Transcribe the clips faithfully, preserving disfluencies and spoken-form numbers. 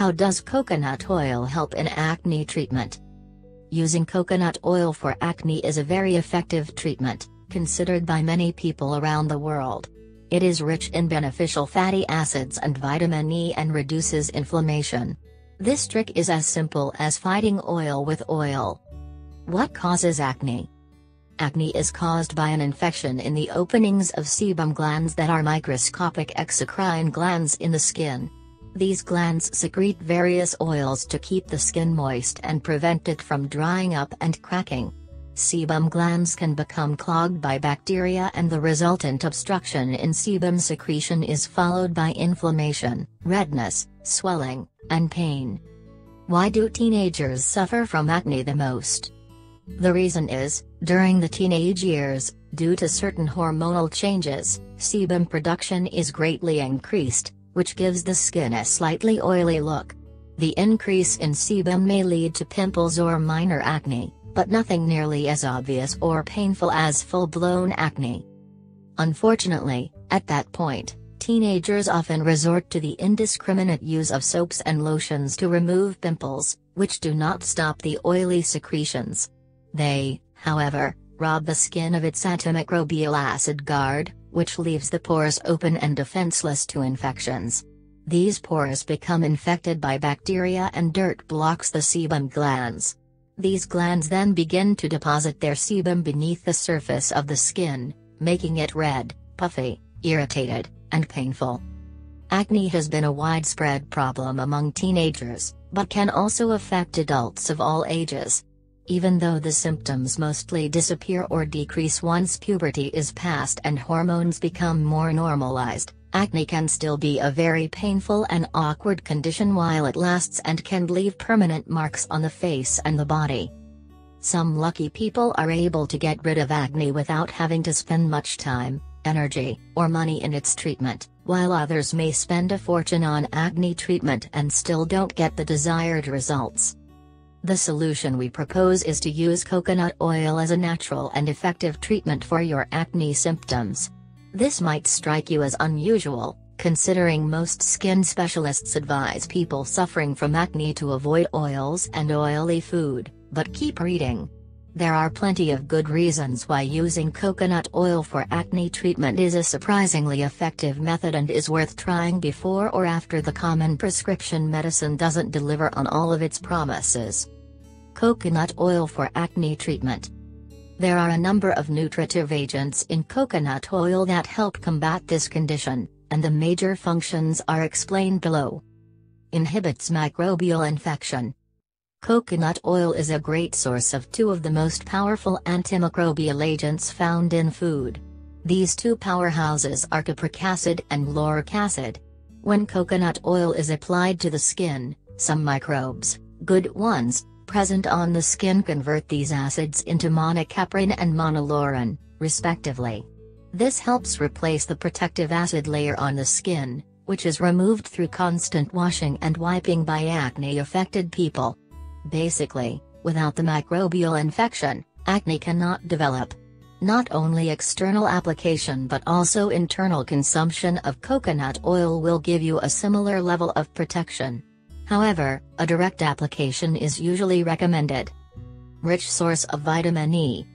How does coconut oil help in acne treatment? Using coconut oil for acne is a very effective treatment, considered by many people around the world. It is rich in beneficial fatty acids and vitamin E and reduces inflammation. This trick is as simple as fighting oil with oil. What causes acne? Acne is caused by an infection in the openings of sebum glands that are microscopic exocrine glands in the skin. These glands secrete various oils to keep the skin moist and prevent it from drying up and cracking. Sebum glands can become clogged by bacteria, and the resultant obstruction in sebum secretion is followed by inflammation, redness, swelling, and pain. Why do teenagers suffer from acne the most? The reason is, during the teenage years, due to certain hormonal changes, sebum production is greatly increased, which gives the skin a slightly oily look. The increase in sebum may lead to pimples or minor acne, but nothing nearly as obvious or painful as full-blown acne. Unfortunately, at that point, teenagers often resort to the indiscriminate use of soaps and lotions to remove pimples, which do not stop the oily secretions. They, however, rob the skin of its antimicrobial acid guard, which leaves the pores open and defenseless to infections. These pores become infected by bacteria and dirt blocks the sebum glands. These glands then begin to deposit their sebum beneath the surface of the skin, making it red, puffy, irritated, and painful. Acne has been a widespread problem among teenagers, but can also affect adults of all ages. Even though the symptoms mostly disappear or decrease once puberty is past and hormones become more normalized, acne can still be a very painful and awkward condition while it lasts and can leave permanent marks on the face and the body. Some lucky people are able to get rid of acne without having to spend much time, energy, or money in its treatment, while others may spend a fortune on acne treatment and still don't get the desired results. The solution we propose is to use coconut oil as a natural and effective treatment for your acne symptoms. This might strike you as unusual, considering most skin specialists advise people suffering from acne to avoid oils and oily food, but keep reading. There are plenty of good reasons why using coconut oil for acne treatment is a surprisingly effective method and is worth trying before or after the common prescription medicine doesn't deliver on all of its promises. Coconut oil for acne treatment. There are a number of nutritive agents in coconut oil that help combat this condition, and the major functions are explained below. Inhibits microbial infection. Coconut oil is a great source of two of the most powerful antimicrobial agents found in food. These two powerhouses are cupric acid and lauric acid. When coconut oil is applied to the skin, some microbes, good ones, present on the skin convert these acids into monocaprine and monolaurin, respectively. This helps replace the protective acid layer on the skin, which is removed through constant washing and wiping by acne-affected people. Basically, without the microbial infection, acne cannot develop. Not only external application but also internal consumption of coconut oil will give you a similar level of protection. However, a direct application is usually recommended. Rich source of vitamin E.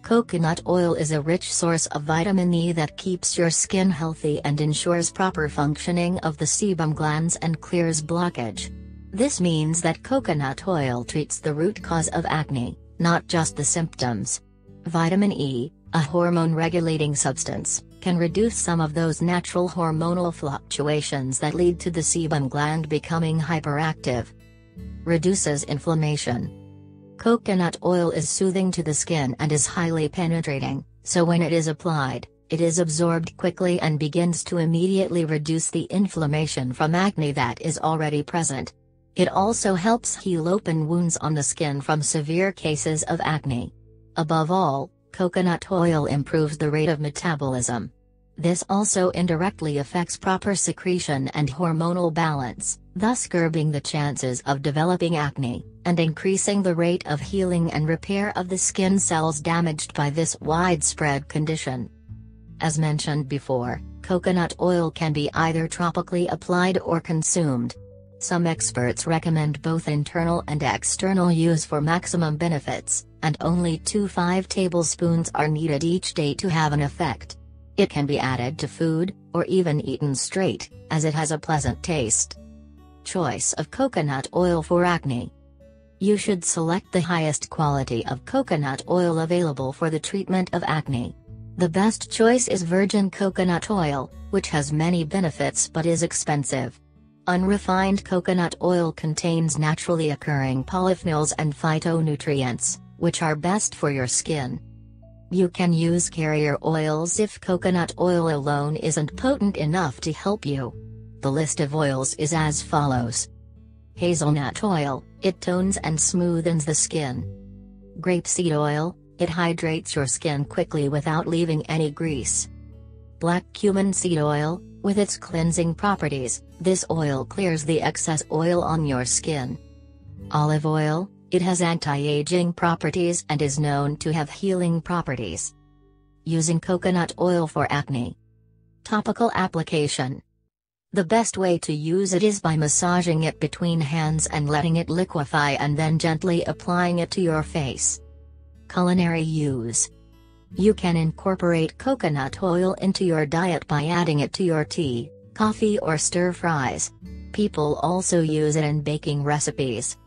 Coconut oil is a rich source of vitamin E that keeps your skin healthy and ensures proper functioning of the sebum glands and clears blockage. This means that coconut oil treats the root cause of acne, not just the symptoms. Vitamin E, a hormone-regulating substance, can reduce some of those natural hormonal fluctuations that lead to the sebum gland becoming hyperactive. Reduces inflammation. Coconut oil is soothing to the skin and is highly penetrating, so when it is applied, it is absorbed quickly and begins to immediately reduce the inflammation from acne that is already present. It also helps heal open wounds on the skin from severe cases of acne. Above all, coconut oil improves the rate of metabolism. This also indirectly affects proper secretion and hormonal balance, thus curbing the chances of developing acne, and increasing the rate of healing and repair of the skin cells damaged by this widespread condition. As mentioned before, coconut oil can be either topically applied or consumed. Some experts recommend both internal and external use for maximum benefits, and only two to five tablespoons are needed each day to have an effect. It can be added to food, or even eaten straight, as it has a pleasant taste. Choice of coconut oil for acne. You should select the highest quality of coconut oil available for the treatment of acne. The best choice is virgin coconut oil, which has many benefits but is expensive. Unrefined coconut oil contains naturally occurring polyphenols and phytonutrients, which are best for your skin. You can use carrier oils if coconut oil alone isn't potent enough to help you. The list of oils is as follows. Hazelnut oil, it tones and smoothens the skin. Grapeseed oil, it hydrates your skin quickly without leaving any grease. Black cumin seed oil, with its cleansing properties, this oil clears the excess oil on your skin. Olive oil, it has anti-aging properties and is known to have healing properties. Using coconut oil for acne. Topical application. The best way to use it is by massaging it between hands and letting it liquefy and then gently applying it to your face. Culinary use. You can incorporate coconut oil into your diet by adding it to your tea, coffee, or stir fries. People also use it in baking recipes.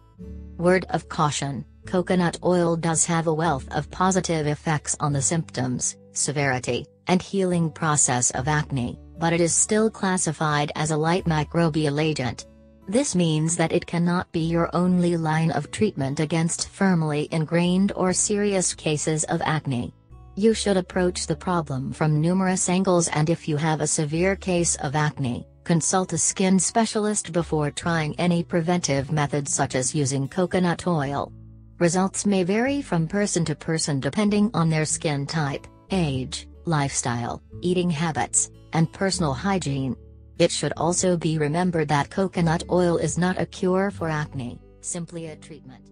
Word of caution, coconut oil does have a wealth of positive effects on the symptoms, severity, and healing process of acne, but it is still classified as a light microbial agent. This means that it cannot be your only line of treatment against firmly ingrained or serious cases of acne. You should approach the problem from numerous angles, and if you have a severe case of acne, consult a skin specialist before trying any preventive methods such as using coconut oil. Results may vary from person to person depending on their skin type, age, lifestyle, eating habits, and personal hygiene. It should also be remembered that coconut oil is not a cure for acne, simply a treatment.